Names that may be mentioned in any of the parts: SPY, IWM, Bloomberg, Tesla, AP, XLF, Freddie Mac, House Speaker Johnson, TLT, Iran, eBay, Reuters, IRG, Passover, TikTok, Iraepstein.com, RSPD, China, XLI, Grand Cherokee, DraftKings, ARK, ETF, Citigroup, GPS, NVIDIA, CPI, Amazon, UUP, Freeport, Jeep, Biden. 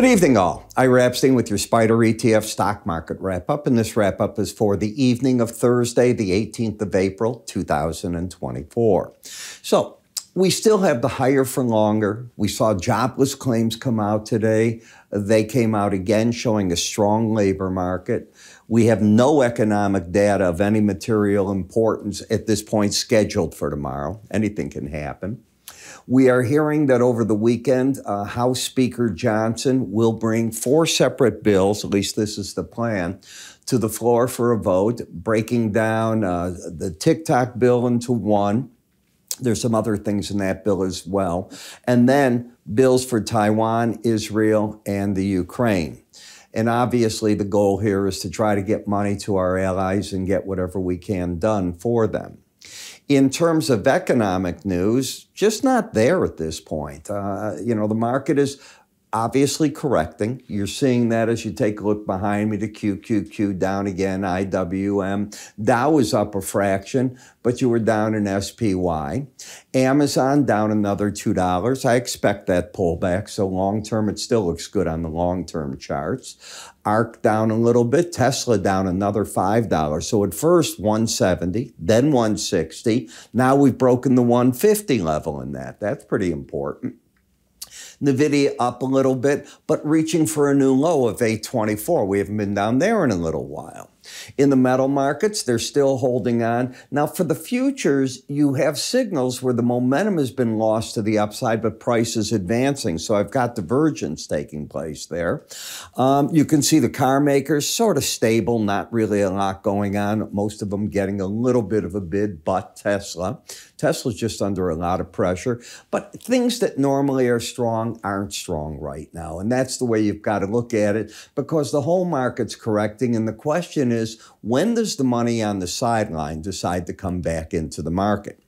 Good evening, all. Ira Epstein with your Spider ETF stock market wrap-up, and this wrap-up is for the evening of Thursday, the 18th of April, 2024. So, we still have the higher for longer. We saw jobless claims come out today. They came out again showing a strong labor market. We have no economic data of any material importance at this point scheduled for tomorrow. Anything can happen. We are hearing that over the weekend, House Speaker Johnson will bring 4 separate bills, at least this is the plan, to the floor for a vote, breaking down the TikTok bill into one. There's some other things in that bill as well. And then bills for Taiwan, Israel, and the Ukraine. And obviously the goal here is to try to get money to our allies and get whatever we can done for them. In terms of economic news, just not there at this point. You know, the market is obviously correcting. You're seeing that as you take a look behind me, the QQQ down again, IWM. Dow is up a fraction, but you were down in SPY. Amazon down another $2. I expect that pullback, so long-term it still looks good on the long-term charts. ARK down a little bit, Tesla down another $5. So at first 170, then 160. Now we've broken the 150 level in that. That's pretty important. NVIDIA up a little bit, but reaching for a new low of 824. We haven't been down there in a little while. In the metal markets, they're still holding on. Now, for the futures, you have signals where the momentum has been lost to the upside, but price is advancing. So I've got divergence taking place there. You can see the car makers sort of stable, not really a lot going on. Most of them getting a little bit of a bid, but Tesla. Tesla's just under a lot of pressure. But things that normally are strong aren't strong right now. And that's the way you've got to look at it, because the whole market's correcting. And the question is, when does the money on the sideline decide to come back into the market?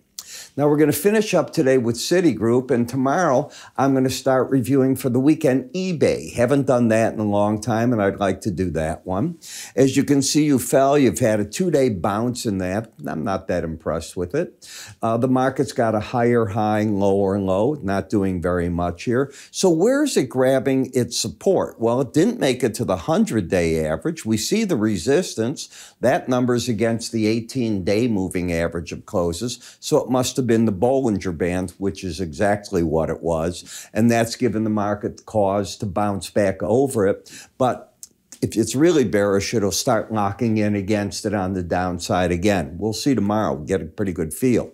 Now, we're going to finish up today with Citigroup, and tomorrow I'm going to start reviewing for the weekend eBay. Haven't done that in a long time, and I'd like to do that one. As you can see, you fell. You've had a 2-day bounce in that. I'm not that impressed with it. The market's got a higher high and lower low, not doing very much here. So where is it grabbing its support? Well, it didn't make it to the 100-day average. We see the resistance. That number's against the 18-day moving average of closes, so it must have been the Bollinger Band, which is exactly what it was, and that's given the market cause to bounce back over it. But if it's really bearish, it'll start locking in against it on the downside again. We'll see tomorrow. We'll get a pretty good feel.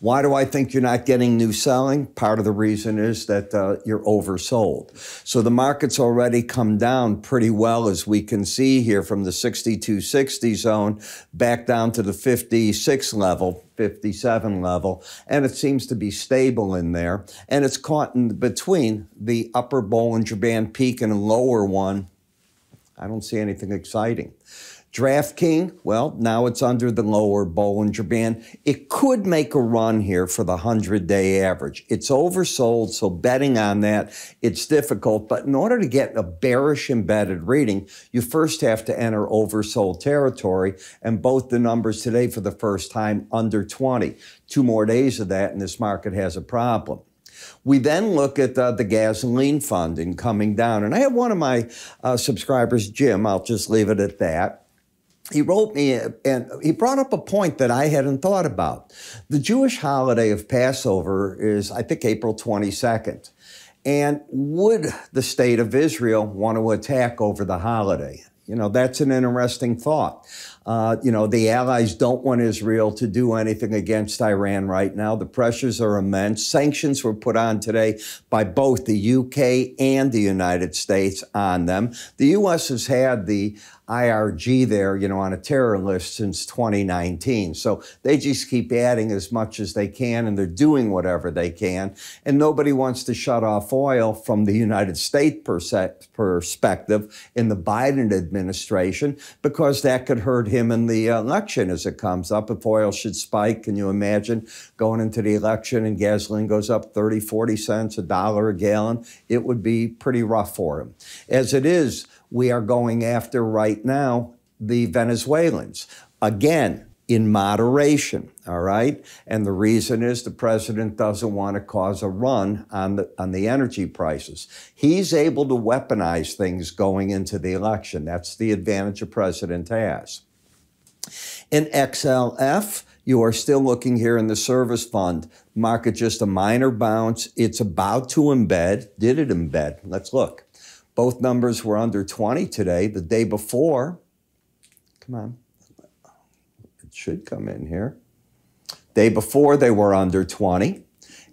Why do I think you're not getting new selling? Part of the reason is that you're oversold. So the market's already come down pretty well, as we can see here, from the 62.60 zone back down to the 56 level, 57 level, and it seems to be stable in there. And it's caught in between the upper Bollinger Band peak and a lower one. I don't see anything exciting. DraftKings, well, now it's under the lower Bollinger Band. It could make a run here for the 100-day average. It's oversold, so betting on that, it's difficult. But in order to get a bearish embedded reading, you first have to enter oversold territory, and both the numbers today for the first time under 20. 2 more days of that, and this market has a problem. We then look at the gasoline funding coming down. And I have one of my subscribers, Jim, I'll just leave it at that. He wrote me, and he brought up a point that I hadn't thought about. The Jewish holiday of Passover is, I think, April 22nd. And would the state of Israel want to attack over the holiday? You know, that's an interesting thought. You know, the allies don't want Israel to do anything against Iran right now. The pressures are immense. Sanctions were put on today by both the UK and the United States on them. The US has had the IRG there, you know, on a terror list since 2019. So they just keep adding as much as they can, and they're doing whatever they can. And nobody wants to shut off oil from the United States perspective in the Biden administration, because that could hurt him in the election as it comes up. If oil should spike, can you imagine going into the election and gasoline goes up 30, 40 cents, $1 a gallon? It would be pretty rough for him. As it is, we are going after right now the Venezuelans. Again, in moderation, all right? And the reason is the president doesn't want to cause a run on the energy prices. He's able to weaponize things going into the election. That's the advantage a president has. In XLF, you are still looking here in the service fund. Market just a minor bounce. It's about to embed. Did it embed? Let's look. Both numbers were under 20 today. The day before, come on, it should come in here. Day before they were under 20,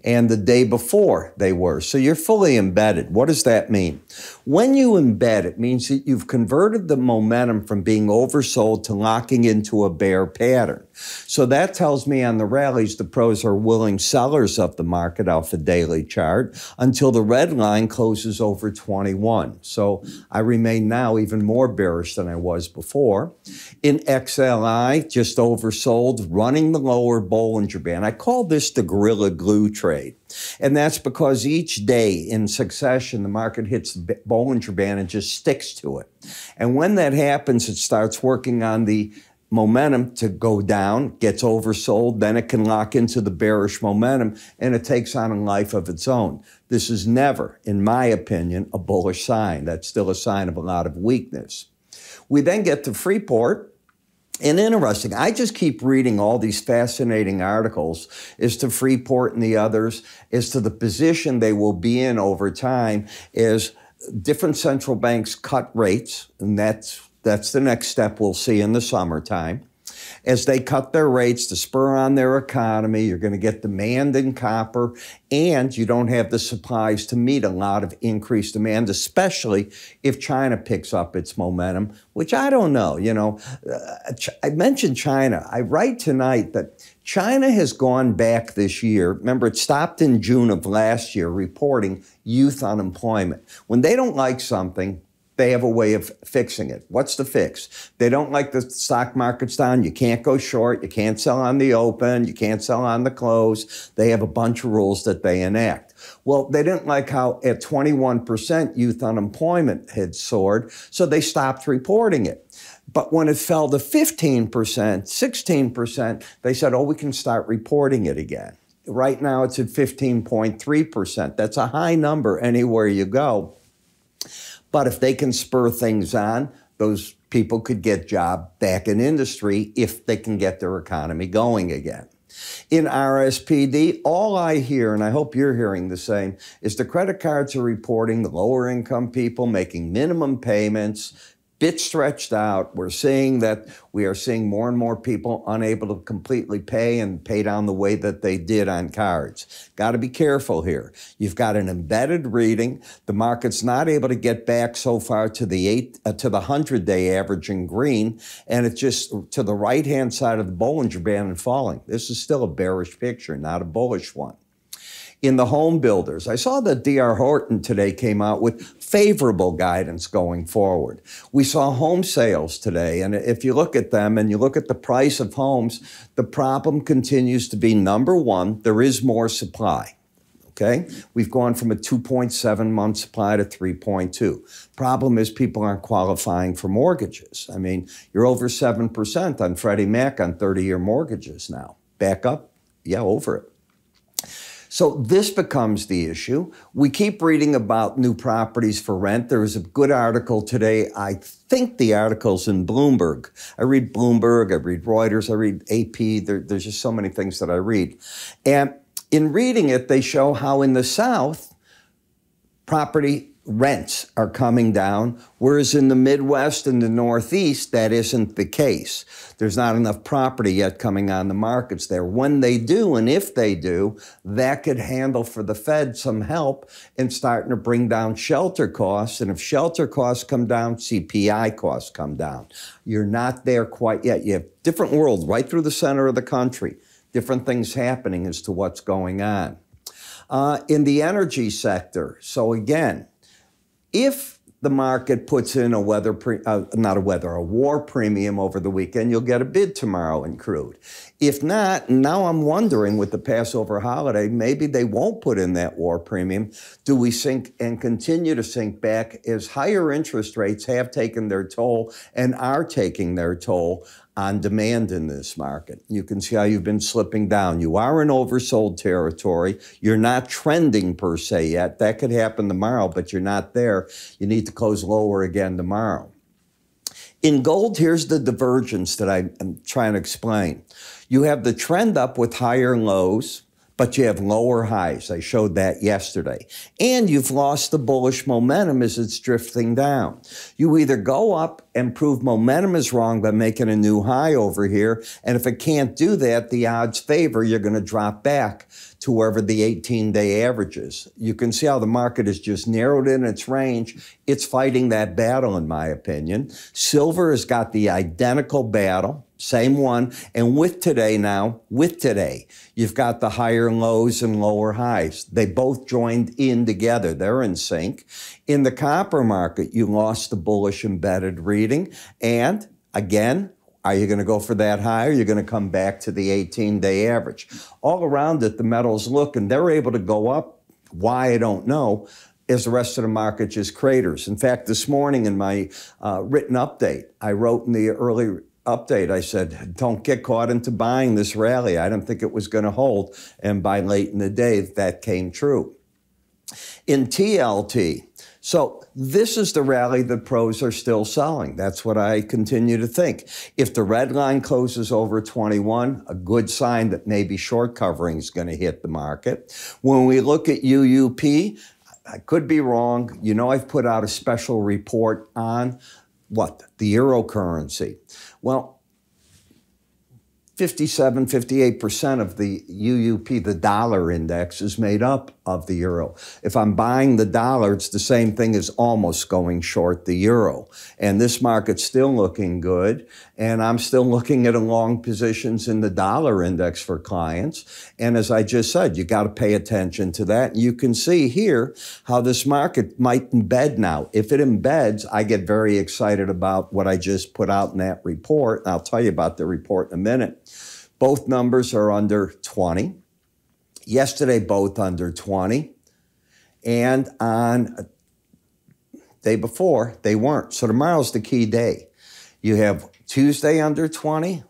and the day before they were. So you're fully embedded. What does that mean? When you embed, it means that you've converted the momentum from being oversold to locking into a bear pattern. So that tells me on the rallies, the pros are willing sellers of the market off the daily chart until the red line closes over 21. So I remain now even more bearish than I was before. In XLI, just oversold, running the lower Bollinger Band. I call this the Gorilla Glue trade. And that's because each day in succession, the market hits the Bollinger Band and just sticks to it. And when that happens, it starts working on the momentum to go down, gets oversold, then it can lock into the bearish momentum, and it takes on a life of its own. This is never, in my opinion, a bullish sign. That's still a sign of a lot of weakness. We then get to Freeport. And interesting, I just keep reading all these fascinating articles as to Freeport and the others, as to the position they will be in over time as different central banks cut rates, and that's the next step we'll see in the summertime. As they cut their rates to spur on their economy, you're going to get demand in copper, and you don't have the supplies to meet a lot of increased demand, especially if China picks up its momentum, which I don't know. You know, I mentioned China. I write tonight that China has gone back this year. Remember, it stopped in June of last year reporting youth unemployment. When they don't like something, they have a way of fixing it. What's the fix? They don't like the stock market's down. You can't go short. You can't sell on the open. You can't sell on the close. They have a bunch of rules that they enact. Well, they didn't like how at 21% youth unemployment had soared, so they stopped reporting it. But when it fell to 15%, 16%, they said, oh, we can start reporting it again. Right now it's at 15.3%. That's a high number anywhere you go. But if they can spur things on, those people could get jobs back in industry if they can get their economy going again. In RSPD, all I hear, and I hope you're hearing the same, is the credit cards are reporting the lower income people making minimum payments, bit stretched out. We're seeing that we are seeing more and more people unable to completely pay and pay down the way that they did on cards. Got to be careful here. You've got an embedded reading. The market's not able to get back so far to the 100-day average in green, and it's just to the right-hand side of the Bollinger Band and falling. This is still a bearish picture, not a bullish one. In the home builders, I saw that D.R. Horton today came out with favorable guidance going forward. We saw home sales today, and if you look at them and you look at the price of homes, the problem continues to be, number one, there is more supply. Okay? We've gone from a 2.7-month supply to 3.2. Problem is people aren't qualifying for mortgages. I mean, you're over 7% on Freddie Mac on 30-year mortgages now. Back up? Yeah, over it. So this becomes the issue. We keep reading about new properties for rent. There was a good article today. I think the article's in Bloomberg. I read Bloomberg, I read Reuters, I read AP. There's just so many things that I read. And in reading it, they show how in the South, property rents are coming down, whereas in the Midwest and the Northeast, that isn't the case. There's not enough property yet coming on the markets there. When they do, and if they do, that could handle for the Fed some help in starting to bring down shelter costs. And if shelter costs come down, CPI costs come down. You're not there quite yet. You have a different world right through the center of the country, different things happening as to what's going on. In the energy sector, so again, if the market puts in a war premium over the weekend, you'll get a bid tomorrow in crude. If not, now I'm wondering with the Passover holiday, maybe they won't put in that war premium. Do we sink and continue to sink back as higher interest rates have taken their toll and are taking their toll on demand in this market. You can see how you've been slipping down. You are in oversold territory. You're not trending per se yet. That could happen tomorrow, but you're not there. You need to close lower again tomorrow. In gold, here's the divergence that I'm trying to explain. You have the trend up with higher lows, but you have lower highs. I showed that yesterday. And you've lost the bullish momentum as it's drifting down. You either go up and prove momentum is wrong by making a new high over here, and if it can't do that, the odds favor you're going to drop back to wherever the 18-day average is. You can see how the market has just narrowed in its range. It's fighting that battle, in my opinion. Silver has got the identical battle. Same one. And with today now, you've got the higher lows and lower highs. They both joined in together. They're in sync. In the copper market, you lost the bullish embedded reading. And again, are you going to go for that high or are you going to come back to the 18-day average? All around it, the metals look, and they're able to go up. Why, I don't know, as the rest of the market just craters. In fact, this morning in my written update, I wrote in the early update, I said, don't get caught into buying this rally. I didn't think it was going to hold. And by late in the day, that came true. In TLT, so this is the rally that pros are still selling. That's what I continue to think. If the red line closes over 21, a good sign that maybe short covering is going to hit the market. When we look at UUP, I could be wrong. You know, I've put out a special report on what? The euro currency. Well, 57, 58% of the UUP, the dollar index, is made up of the euro. If I'm buying the dollar, it's the same thing as almost going short the euro. And this market's still looking good. And I'm still looking at long positions in the dollar index for clients. And as I just said, you got to pay attention to that. And you can see here how this market might embed now. If it embeds, I get very excited about what I just put out in that report. And I'll tell you about the report in a minute. Both numbers are under 20. Yesterday, both under 20. And on the day before, they weren't. So tomorrow's the key day. You have Tuesday under 20,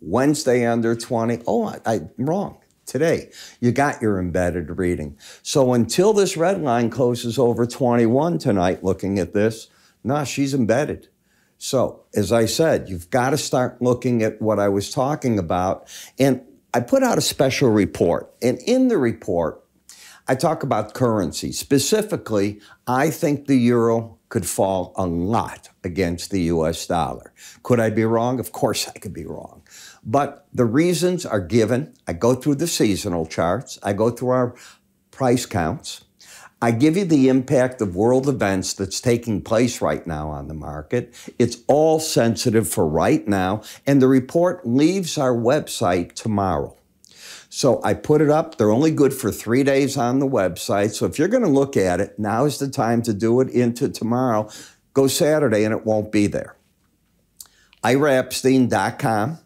Wednesday under 20. Oh, I'm wrong. Today, you got your embedded reading. So until this red line closes over 21 tonight, looking at this, nah, she's embedded. So, as I said, you've got to start looking at what I was talking about. And I put out a special report. And in the report, I talk about currency. Specifically, I think the euro could fall a lot against the US dollar. Could I be wrong? Of course I could be wrong. But the reasons are given. I go through the seasonal charts. I go through our price counts. I give you the impact of world events that's taking place right now on the market. It's all sensitive for right now, and the report leaves our website tomorrow. So I put it up. They're only good for 3 days on the website. So if you're going to look at it, now is the time to do it into tomorrow. Go Saturday, and it won't be there. Iraepstein.com,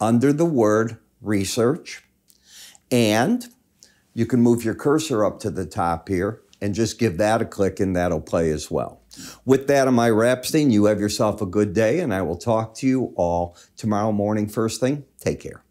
under the word research, and you can move your cursor up to the top here and just give that a click, and that'll play as well. With that, I'm Ira Epstein. You have yourself a good day, and I will talk to you all tomorrow morning first thing. Take care.